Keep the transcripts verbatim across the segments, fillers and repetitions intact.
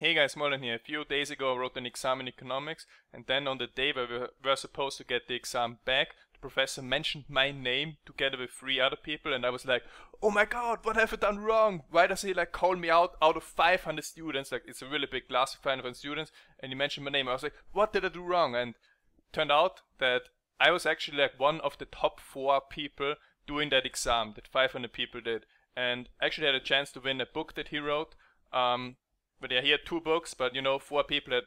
Hey guys, Moldran here. A few days ago I wrote an exam in economics, and then on the day where we were supposed to get the exam back, the professor mentioned my name together with three other people, and I was like, oh my god, what have I done wrong? Why does he like call me out out of five hundred students? Like, it's a really big class of five hundred students, and he mentioned my name. I was like, what did I do wrong? And turned out that I was actually like one of the top four people doing that exam that five hundred people did, and actually had a chance to win a book that he wrote. Um, But yeah, he had two books, but you know, four people had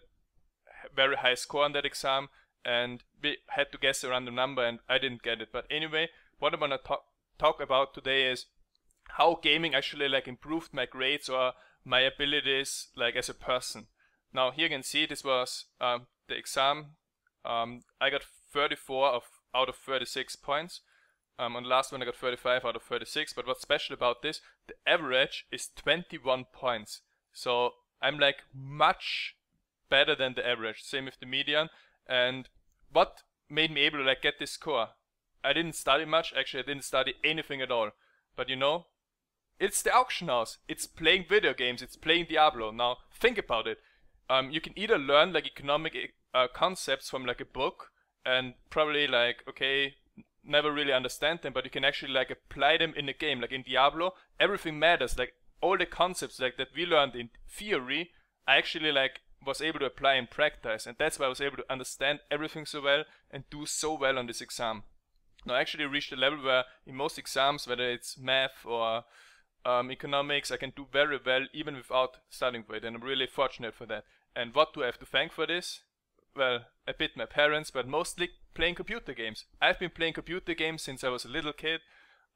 very high score on that exam, and we had to guess a random number, and I didn't get it. But anyway, what I'm gonna talk, talk about today is how gaming actually like improved my grades or my abilities like as a person. Now here you can see this was um, the exam. Um, I got thirty-four of, out of thirty-six points. Um, on the last one I got thirty-five out of thirty-six, but what's special about this, the average is twenty-one points. So I'm like much better than the average, same with the median. And what made me able to like get this score? I didn't study much, actually I didn't study anything at all. But you know, it's the Auction House, it's playing video games, it's playing Diablo. Now think about it, um, you can either learn like economic uh, concepts from like a book and probably like, okay, never really understand them, but you can actually like apply them in a game. Like in Diablo, everything matters. Like all the concepts like that we learned in theory, I actually like was able to apply in practice, and that's why I was able to understand everything so well and do so well on this exam. Now I actually reached a level where in most exams, whether it's math or um, economics, I can do very well even without studying for it, and I'm really fortunate for that. And what do I have to thank for this? Well, a bit my parents, but mostly playing computer games. I've been playing computer games since I was a little kid.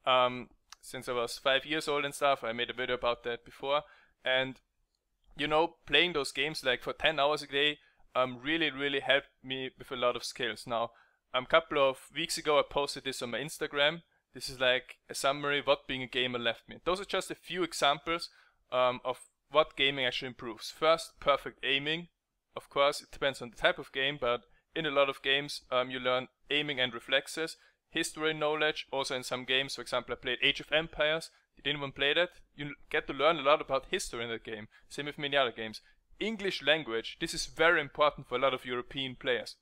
Um, Since I was five years old and stuff, I made a video about that before. And you know, playing those games like for ten hours a day um, really, really helped me with a lot of skills. Now, um, a couple of weeks ago, I posted this on my Instagram. This is like a summary of what being a gamer left me. Those are just a few examples um, of what gaming actually improves. First, perfect aiming. Of course, it depends on the type of game, but in a lot of games, um, you learn aiming and reflexes. History knowledge, also in some games, for example I played Age of Empires, did anyone play that? You get to learn a lot about history in that game, same with many other games. English language, this is very important for a lot of European players.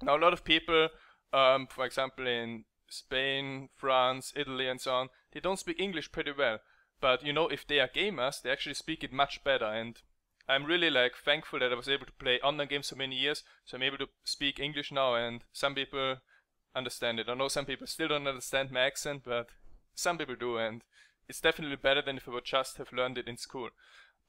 Now a lot of people, um, for example in Spain, France, Italy and so on, they don't speak English pretty well. But you know, if they are gamers, they actually speak it much better, and I'm really like thankful that I was able to play online games for many years, so I'm able to speak English now, and some people understand it. I know some people still don't understand my accent, but some people do, and it's definitely better than if I would just have learned it in school.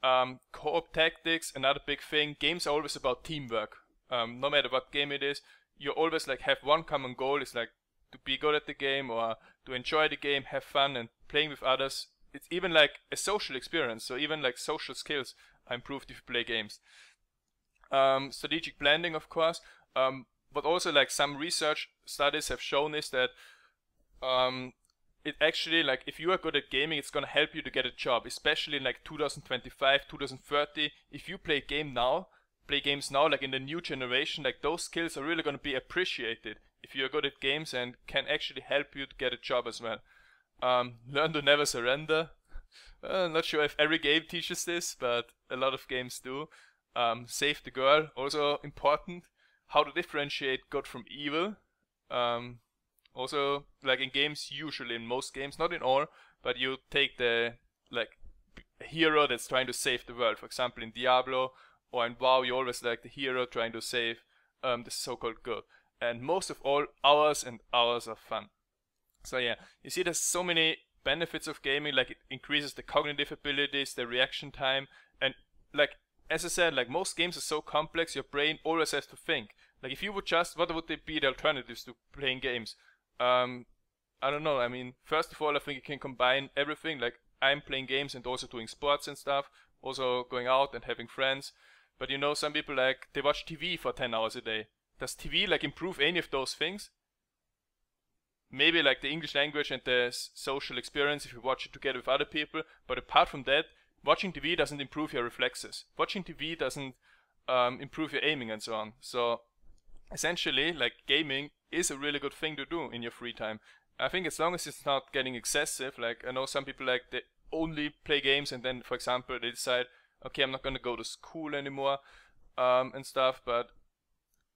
Um, co-op tactics, another big thing. Games are always about teamwork. Um, no matter what game it is, you always like have one common goal. It's like to be good at the game or to enjoy the game, have fun, and playing with others. It's even like a social experience, so even like social skills are improved if you play games. Um, strategic planning, of course. Um, But also, like, some research studies have shown is that um, it actually, like, if you are good at gaming, it's gonna help you to get a job, especially in, like, two thousand twenty-five, two thousand thirty. If you play game now, play games now, like, in the new generation, like, those skills are really gonna be appreciated if you are good at games and can actually help you to get a job as well. Um, learn to never surrender. Uh, I'm not sure if every game teaches this, but a lot of games do. Um, save the girl, also important. How to differentiate good from evil. Um, also, like in games, usually in most games, not in all, but you take the like hero that's trying to save the world. For example, in Diablo or in WoW, you always like the hero trying to save um, the so-called good. And most of all, hours and hours of fun. So yeah, you see there's so many benefits of gaming, like it increases the cognitive abilities, the reaction time, and like as I said, like most games are so complex, your brain always has to think. Like if you would just, what would they be the alternatives to playing games? Um, I don't know, I mean, first of all, I think you can combine everything. Like I'm playing games and also doing sports and stuff, also going out and having friends. But you know, some people like, they watch T V for ten hours a day. Does T V like improve any of those things? Maybe like the English language and the social experience if you watch it together with other people, but apart from that, watching T V doesn't improve your reflexes. Watching T V doesn't um, improve your aiming and so on. So essentially, like gaming is a really good thing to do in your free time. I think as long as it's not getting excessive, like I know some people like they only play games and then for example they decide, okay, I'm not going to go to school anymore um, and stuff, but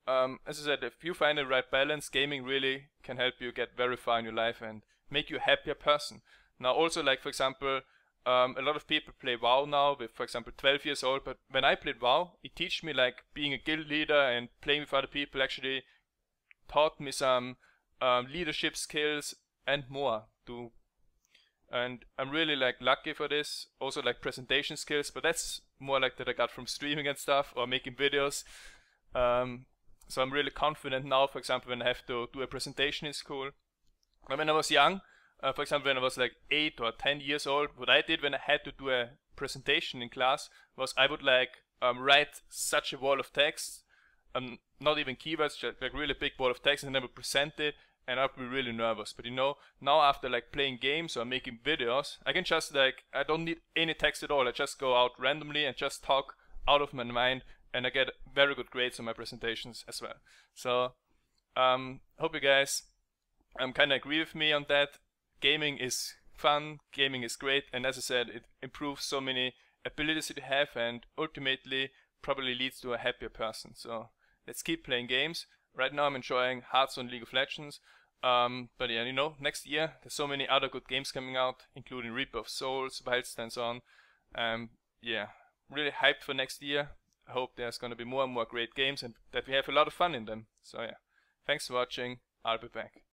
um, as I said, if you find the right balance, gaming really can help you get very far in your life and make you a happier person. Now also, like, for example, um, a lot of people play WoW now with, for example, twelve years old, but when I played WoW, it taught me, like, being a guild leader and playing with other people actually taught me some um, leadership skills and more to. And I'm really, like, lucky for this. Also, like, presentation skills, but that's more like that I got from streaming and stuff or making videos. Um, so I'm really confident now, for example, when I have to do a presentation in school. And when I was young, uh, for example, when I was like eight or ten years old, what I did when I had to do a presentation in class was I would, like, um, write such a wall of text, um, not even keywords, just like really big wall of text, and then I would present it. And I'd be really nervous, but you know, now after, like, playing games or making videos, I can just, like, I don't need any text at all. I just go out randomly and just talk out of my mind, and I get very good grades on my presentations as well. So, um, hope you guys um, kind of agree with me on that. Gaming is fun, gaming is great, and as I said, it improves so many abilities that you have, and ultimately probably leads to a happier person. So let's keep playing games. Right now I'm enjoying Hearthstone, League of Legends, um, but yeah, you know, next year there's so many other good games coming out, including Reaper of Souls, WildStar and so on. Um, yeah, really hyped for next year. I hope there's going to be more and more great games and that we have a lot of fun in them. So yeah, thanks for watching, I'll be back.